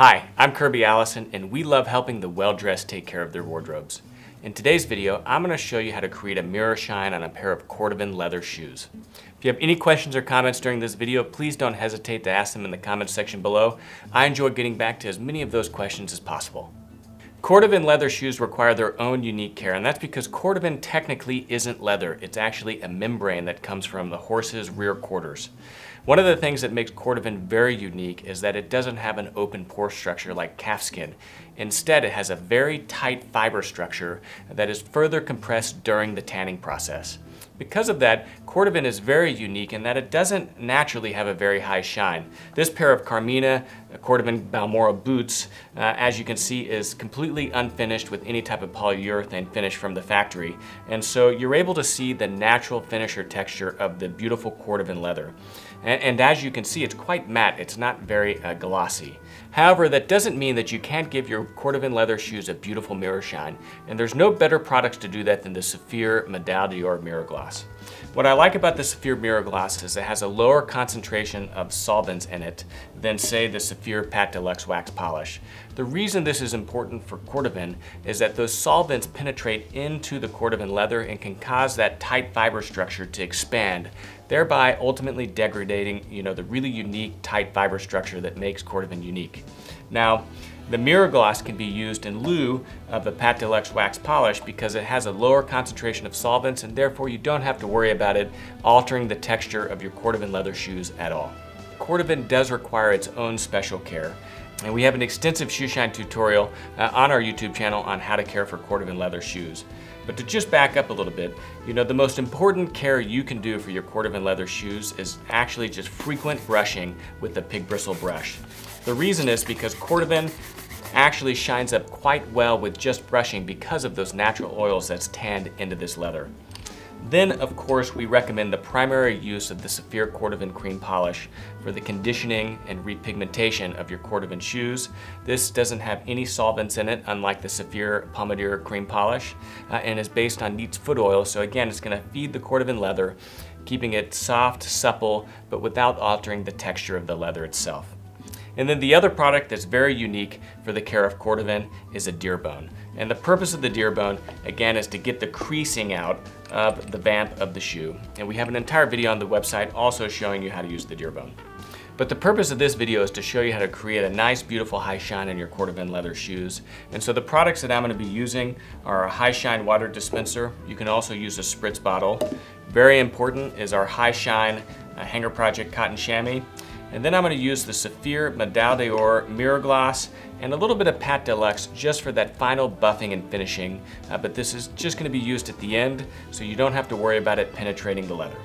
Hi, I'm Kirby Allison, and we love helping the well-dressed take care of their wardrobes. In today's video, I'm going to show you how to create a mirror shine on a pair of Cordovan leather shoes. If you have any questions or comments during this video, please don't hesitate to ask them in the comments section below. I enjoy getting back to as many of those questions as possible. Cordovan leather shoes require their own unique care, and that's because Cordovan technically isn't leather. It's actually a membrane that comes from the horse's rear quarters. One of the things that makes Cordovan very unique is that it doesn't have an open pore structure like calfskin. Instead, it has a very tight fiber structure that is further compressed during the tanning process. Because of that, Cordovan is very unique in that it doesn't naturally have a very high shine. This pair of Carmina Cordovan Balmoral boots, as you can see, is completely unfinished with any type of polyurethane finish from the factory. And so you're able to see the natural finish or texture of the beautiful Cordovan leather. And as you can see, it's quite matte. It's not very glossy. However, that doesn't mean that you can't give your Cordovan leather shoes a beautiful mirror shine. And there's no better products to do that than the Saphir Medaille d'Or mirror gloss. What I like about the Saphir Mirror Gloss is it has a lower concentration of solvents in it than, say, the Saphir Pâte de Luxe wax polish. The reason this is important for Cordovan is that those solvents penetrate into the Cordovan leather and can cause that tight fiber structure to expand, thereby ultimately degrading, the really unique tight fiber structure that makes Cordovan unique. Now, the mirror gloss can be used in lieu of the Pâte de Luxe wax polish because it has a lower concentration of solvents, and therefore you don't have to worry about it altering the texture of your Cordovan leather shoes at all. Cordovan does require its own special care, and we have an extensive shoe shine tutorial on our YouTube channel on how to care for Cordovan leather shoes. But to just back up a little bit, the most important care you can do for your Cordovan leather shoes is actually just frequent brushing with the pig bristle brush. The reason is because Cordovan actually shines up quite well with just brushing because of those natural oils that's tanned into this leather. Then, of course, we recommend the primary use of the Saphir Cordovan cream polish for the conditioning and repigmentation of your Cordovan shoes. This doesn't have any solvents in it, unlike the Saphir Pomadyr cream polish, and is based on Neat's foot oil. So again, it's going to feed the Cordovan leather, keeping it soft, supple, but without altering the texture of the leather itself. And then the other product that's very unique for the care of Cordovan is a deer bone. And the purpose of the deer bone, again, is to get the creasing out of the vamp of the shoe. And we have an entire video on the website also showing you how to use the deer bone. But the purpose of this video is to show you how to create a nice, beautiful high shine in your Cordovan leather shoes. And so the products that I'm going to be using are a high shine water dispenser. You can also use a spritz bottle. Very important is our high shine Hanger Project cotton chamois. And then I'm going to use the Saphir Medaille d'Or mirror gloss and a little bit of Pâte de Luxe just for that final buffing and finishing. But this is just going to be used at the end, so you don't have to worry about it penetrating the leather.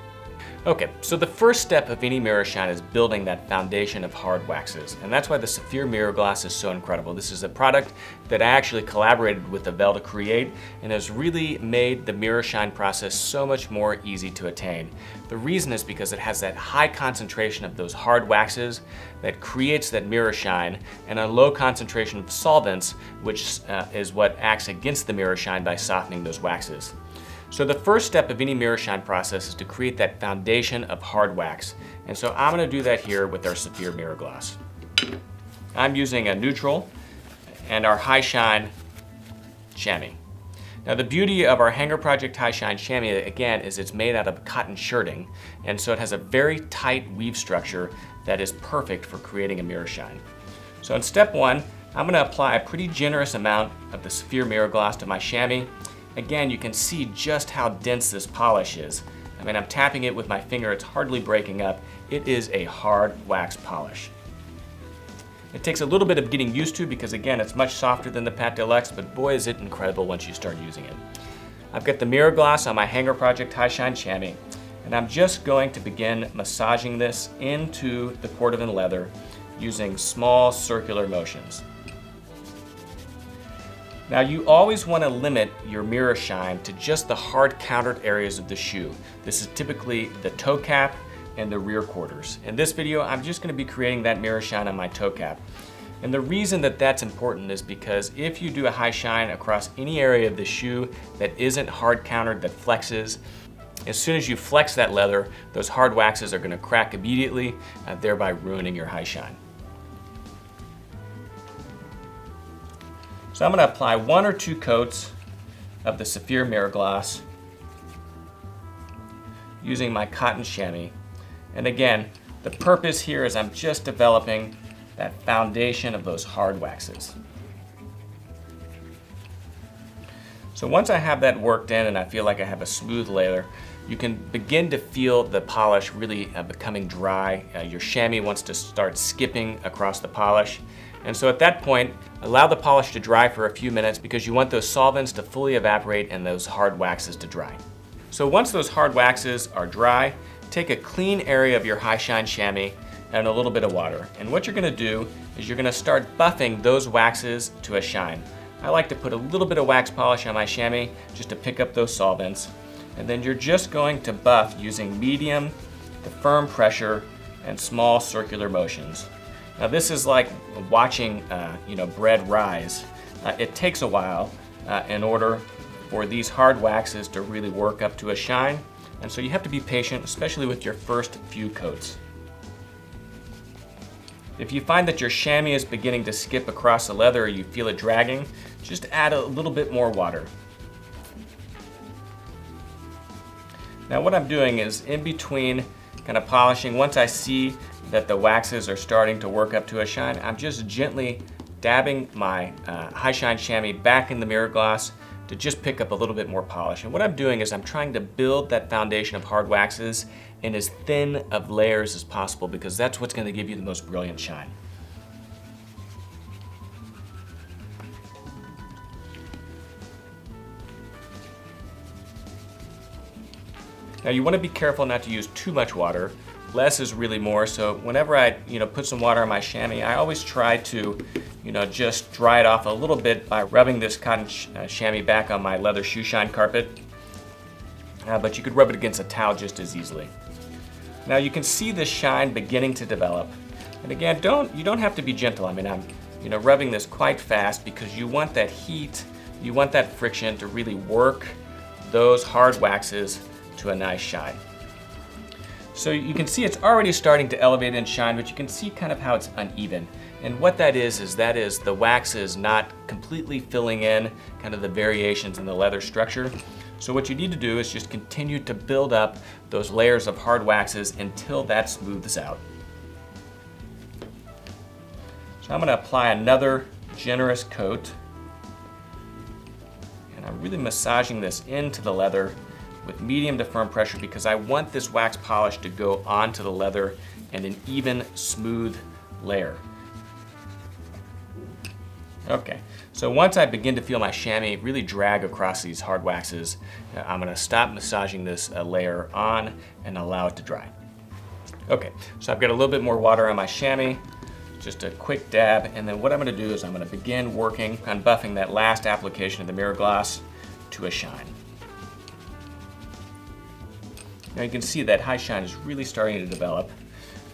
Okay, so the first step of any mirror shine is building that foundation of hard waxes. And that's why the Saphir Mirror Gloss is so incredible. This is a product that I actually collaborated with Avel to create and has really made the mirror shine process so much more easy to attain. The reason is because it has that high concentration of those hard waxes that creates that mirror shine, and a low concentration of solvents, which is what acts against the mirror shine by softening those waxes. So the first step of any mirror shine process is to create that foundation of hard wax. And so I'm going to do that here with our Saphir Mirror Gloss. I'm using a neutral and our high shine chamois. Now the beauty of our Hanger Project high shine chamois, again, is it's made out of cotton shirting. And so it has a very tight weave structure that is perfect for creating a mirror shine. So in step one, I'm going to apply a pretty generous amount of the Saphir Mirror Gloss to my chamois. Again, you can see just how dense this polish is. I mean, I'm tapping it with my finger, it's hardly breaking up. It is a hard wax polish. It takes a little bit of getting used to because, again, it's much softer than the Pâte de Luxe, but boy, is it incredible once you start using it. I've got the mirror gloss on my Hanger Project High Shine Chamois, and I'm just going to begin massaging this into the Cordovan leather using small circular motions. Now you always want to limit your mirror shine to just the hard countered areas of the shoe. This is typically the toe cap and the rear quarters. In this video, I'm just going to be creating that mirror shine on my toe cap. And the reason that that's important is because if you do a high shine across any area of the shoe that isn't hard countered, that flexes, as soon as you flex that leather, those hard waxes are going to crack immediately, thereby ruining your high shine. So I'm gonna apply one or two coats of the Saphir Mirror Gloss using my cotton chamois. And again, the purpose here is I'm just developing that foundation of those hard waxes. So once I have that worked in and I feel like I have a smooth layer, you can begin to feel the polish really becoming dry. Your chamois wants to start skipping across the polish. And so at that point, allow the polish to dry for a few minutes because you want those solvents to fully evaporate and those hard waxes to dry. So once those hard waxes are dry, take a clean area of your high shine chamois and a little bit of water. And what you're gonna do is you're gonna start buffing those waxes to a shine. I like to put a little bit of wax polish on my chamois just to pick up those solvents. And then you're just going to buff using medium to firm pressure and small circular motions. Now this is like watching bread rise. It takes a while in order for these hard waxes to really work up to a shine. And so you have to be patient, especially with your first few coats. If you find that your chamois is beginning to skip across the leather or you feel it dragging, just add a little bit more water. Now what I'm doing is in between kind of polishing, once I see that the waxes are starting to work up to a shine, I'm just gently dabbing my high shine chamois back in the mirror gloss to just pick up a little bit more polish. And what I'm doing is I'm trying to build that foundation of hard waxes in as thin of layers as possible because that's what's going to give you the most brilliant shine. Now you want to be careful not to use too much water. Less is really more, so whenever I put some water on my chamois, I always try to just dry it off a little bit by rubbing this cotton chamois back on my leather shoe shine carpet. But you could rub it against a towel just as easily. Now you can see this shine beginning to develop. And again, you don't have to be gentle. I mean, I'm rubbing this quite fast because you want that heat, you want that friction to really work those hard waxes to a nice shine. So you can see it's already starting to elevate and shine, but you can see kind of how it's uneven. And what that is the waxes not completely filling in kind of the variations in the leather structure. So what you need to do is just continue to build up those layers of hard waxes until that smooths out. So I'm gonna apply another generous coat. And I'm really massaging this into the leather with medium to firm pressure because I want this wax polish to go onto the leather in an even, smooth layer. Okay, so once I begin to feel my chamois really drag across these hard waxes, I'm gonna stop massaging this layer on and allow it to dry. Okay, so I've got a little bit more water on my chamois, just a quick dab, and then what I'm gonna do is I'm gonna begin working on buffing that last application of the mirror gloss to a shine. Now you can see that high shine is really starting to develop.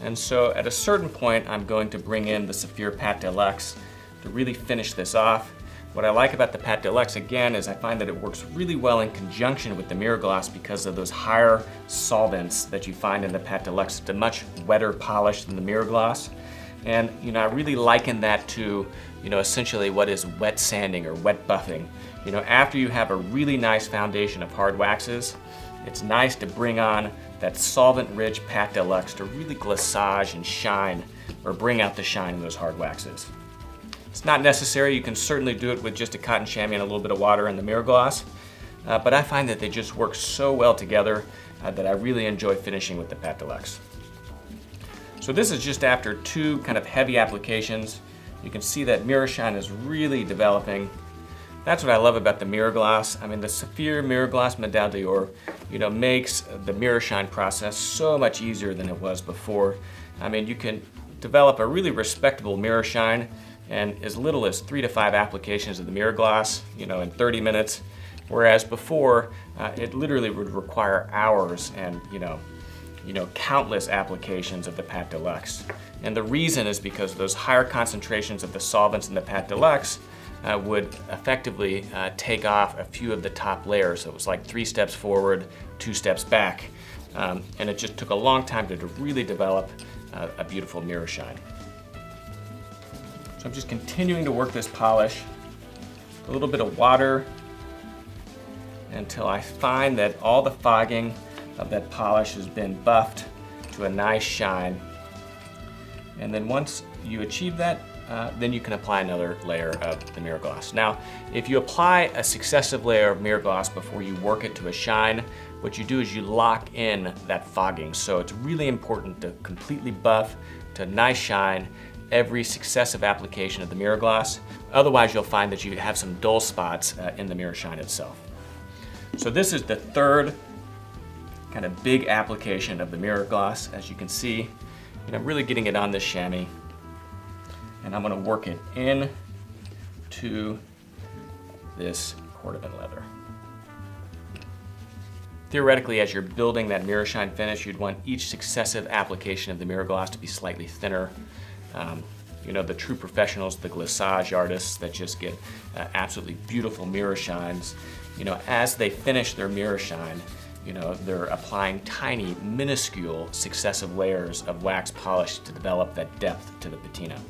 And so at a certain point, I'm going to bring in the Saphir Pâte de Luxe to really finish this off. What I like about the Pâte de Luxe, again, is I find that it works really well in conjunction with the mirror gloss because of those higher solvents that you find in the Pâte de Luxe. It's a much wetter polish than the mirror gloss. And I really liken that to essentially what is wet sanding or wet buffing. After you have a really nice foundation of hard waxes, it's nice to bring on that solvent-rich Pâte de Luxe to really glissage and shine, or bring out the shine in those hard waxes. It's not necessary. You can certainly do it with just a cotton chamois and a little bit of water in the mirror gloss, but I find that they just work so well together that I really enjoy finishing with the Pâte de Luxe. So this is just after two kind of heavy applications. You can see that mirror shine is really developing. That's what I love about the mirror gloss. I mean, the Saphir Mirror Gloss Medaille d'Or, makes the mirror shine process so much easier than it was before. I mean, you can develop a really respectable mirror shine in as little as 3 to 5 applications of the mirror gloss, in 30 minutes. Whereas before, it literally would require hours and, countless applications of the Pâte de Luxe. And the reason is because those higher concentrations of the solvents in the Pâte de Luxe would effectively take off a few of the top layers. So it was like 3 steps forward, 2 steps back. And it just took a long time to really develop a beautiful mirror shine. So I'm just continuing to work this polish a little bit of water until I find that all the fogging of that polish has been buffed to a nice shine. And then once you achieve that, then you can apply another layer of the mirror gloss. Now, if you apply a successive layer of mirror gloss before you work it to a shine, what you do is you lock in that fogging. So it's really important to completely buff to a nice shine every successive application of the mirror gloss. Otherwise, you'll find that you have some dull spots in the mirror shine itself. So this is the third kind of big application of the mirror gloss, as you can see. And I'm really getting it on this chamois. And I'm gonna work it in to this Cordovan leather. Theoretically, as you're building that mirror shine finish, you'd want each successive application of the mirror gloss to be slightly thinner. You know, the true professionals, the glissage artists that just get absolutely beautiful mirror shines, you know, as they finish their mirror shine, you know, they're applying tiny, minuscule successive layers of wax polish to develop that depth to the patina.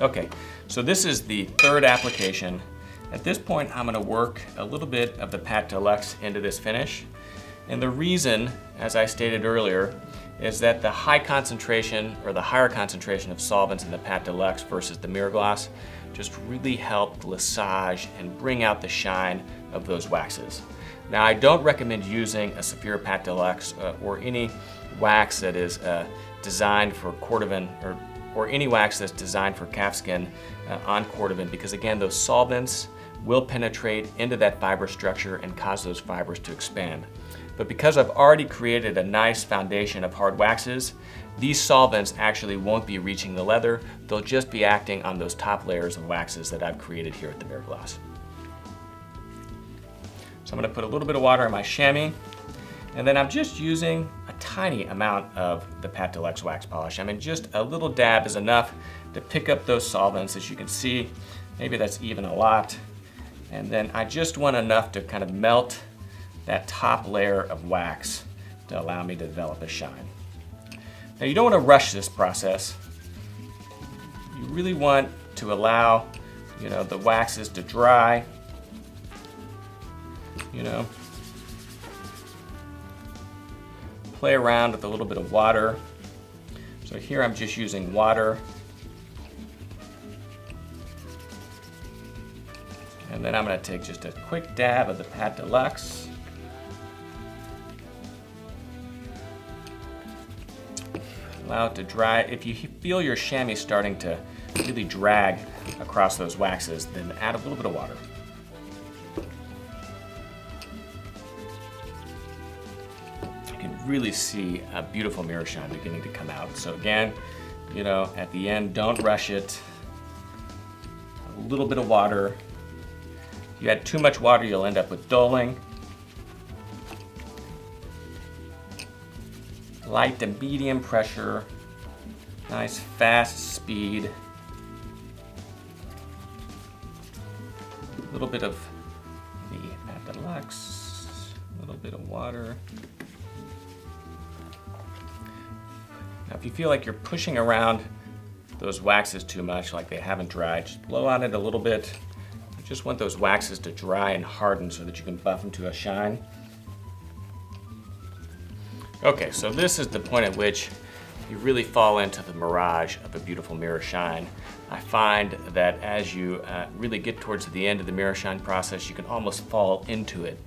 Okay, so this is the third application. At this point, I'm gonna work a little bit of the Pâte de Luxe into this finish. And the reason, as I stated earlier, is that the high concentration or the higher concentration of solvents in the Pâte de Luxe versus the mirror gloss just really help lissage and bring out the shine of those waxes. Now, I don't recommend using a Saphir Pâte de Luxe or any wax that is designed for Cordovan or any wax that's designed for calfskin on Cordovan, because again, those solvents will penetrate into that fiber structure and cause those fibers to expand. But because I've already created a nice foundation of hard waxes, these solvents actually won't be reaching the leather. They'll just be acting on those top layers of waxes that I've created here at the mirror gloss. So I'm gonna put a little bit of water in my chamois, and then I'm just using a tiny amount of the Pâte de Luxe wax polish. I mean, just a little dab is enough to pick up those solvents, as you can see. Maybe that's even a lot. And then I just want enough to kind of melt that top layer of wax to allow me to develop a shine. Now, you don't want to rush this process. You really want to allow, you know, the waxes to dry, you know. Play around with a little bit of water. So here I'm just using water. And then I'm gonna take just a quick dab of the Pâte de Luxe. Allow it to dry. If you feel your chamois starting to really drag across those waxes, then add a little bit of water. Really see a beautiful mirror shine beginning to come out. So again, you know, at the end, don't rush it. A little bit of water. If you add too much water, you'll end up with dulling. Light to medium pressure, nice fast speed. A little bit of the Pâte de Luxe, a little bit of water. Now, if you feel like you're pushing around those waxes too much, like they haven't dried, just blow on it a little bit. You just want those waxes to dry and harden so that you can buff them to a shine. Okay, so this is the point at which you really fall into the mirage of a beautiful mirror shine. I find that as you really get towards the end of the mirror shine process, you can almost fall into it.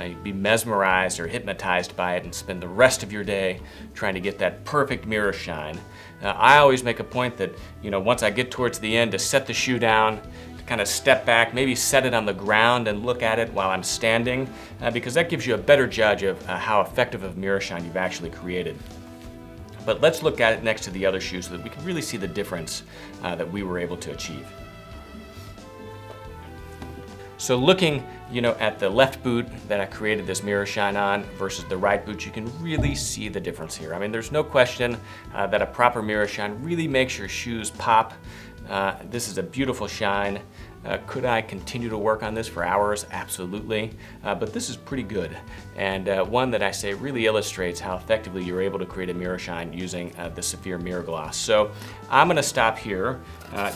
You'd be mesmerized or hypnotized by it and spend the rest of your day trying to get that perfect mirror shine. I always make a point that, you know, once I get towards the end, to set the shoe down, to kind of step back, maybe set it on the ground and look at it while I'm standing, because that gives you a better judge of how effective of mirror shine you've actually created. But let's look at it next to the other shoe so that we can really see the difference that we were able to achieve. So looking, you know, at the left boot that I created this mirror shine on versus the right boot, you can really see the difference here. I mean, there's no question that a proper mirror shine really makes your shoes pop. This is a beautiful shine. Could I continue to work on this for hours? Absolutely. But this is pretty good, and one that I say really illustrates how effectively you're able to create a mirror shine using the Saphir Mirror Gloss. So I'm gonna stop here.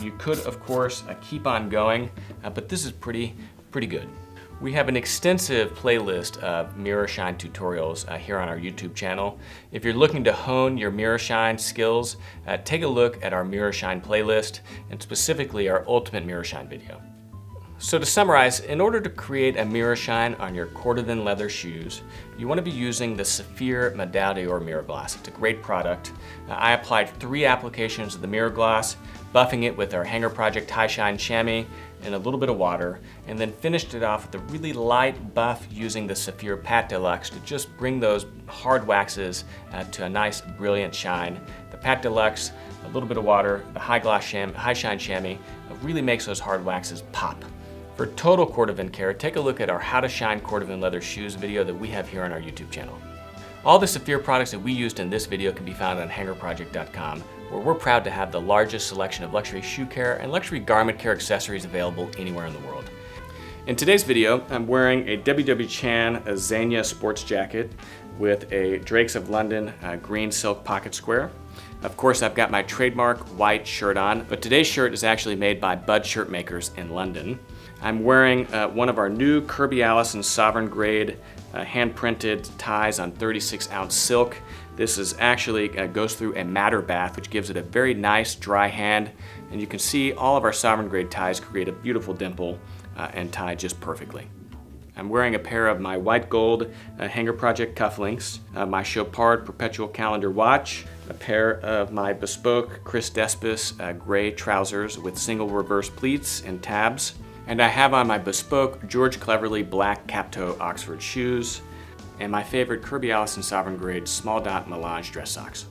You could, of course, keep on going, but this is pretty good. We have an extensive playlist of mirror shine tutorials here on our YouTube channel. If you're looking to hone your mirror shine skills, take a look at our mirror shine playlist, and specifically our ultimate mirror shine video. So to summarize, in order to create a mirror shine on your Cordovan leather shoes, you want to be using the Saphir Medaille d'Or Mirror Gloss. It's a great product. I applied 3 applications of the mirror gloss, buffing it with our Hanger Project High Shine Chamois and a little bit of water, and then finished it off with a really light buff using the Saphir Pâte de Luxe to just bring those hard waxes to a nice brilliant shine. The Pâte de Luxe, a little bit of water, the High Shine Chamois really makes those hard waxes pop. For total Cordovan care, take a look at our How to Shine Cordovan Leather Shoes video that we have here on our YouTube channel. All the Saphir products that we used in this video can be found on hangerproject.com, where we're proud to have the largest selection of luxury shoe care and luxury garment care accessories available anywhere in the world. In today's video, I'm wearing a WW Chan Zegna sports jacket with a Drake's of London green silk pocket square. Of course, I've got my trademark white shirt on, but today's shirt is actually made by Bud Shirtmakers in London. I'm wearing one of our new Kirby Allison Sovereign Grade hand-printed ties on 36-ounce silk. This is actually goes through a madder bath, which gives it a very nice dry hand, and you can see all of our Sovereign Grade ties create a beautiful dimple and tie just perfectly. I'm wearing a pair of my white gold Hanger Project cufflinks, my Chopard Perpetual Calendar watch, a pair of my bespoke Chris Despis gray trousers with single reverse pleats and tabs, and I have on my bespoke George Cleverly black cap-toe Oxford shoes, and my favorite Kirby Allison Sovereign Grade small dot melange dress socks.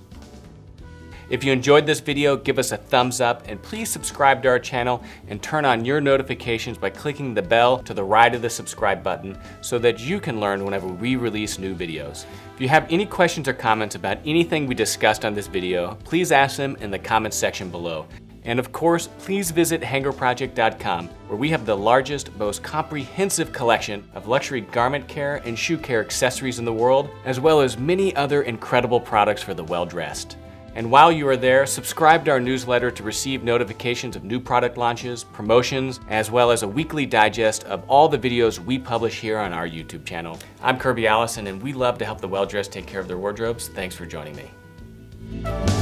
If you enjoyed this video, give us a thumbs up and please subscribe to our channel and turn on your notifications by clicking the bell to the right of the subscribe button so that you can learn whenever we release new videos. If you have any questions or comments about anything we discussed on this video, please ask them in the comments section below. And of course, please visit hangerproject.com, where we have the largest, most comprehensive collection of luxury garment care and shoe care accessories in the world, as well as many other incredible products for the well-dressed. And while you are there, subscribe to our newsletter to receive notifications of new product launches, promotions, as well as a weekly digest of all the videos we publish here on our YouTube channel. I'm Kirby Allison, and we love to help the well-dressed take care of their wardrobes. Thanks for joining me.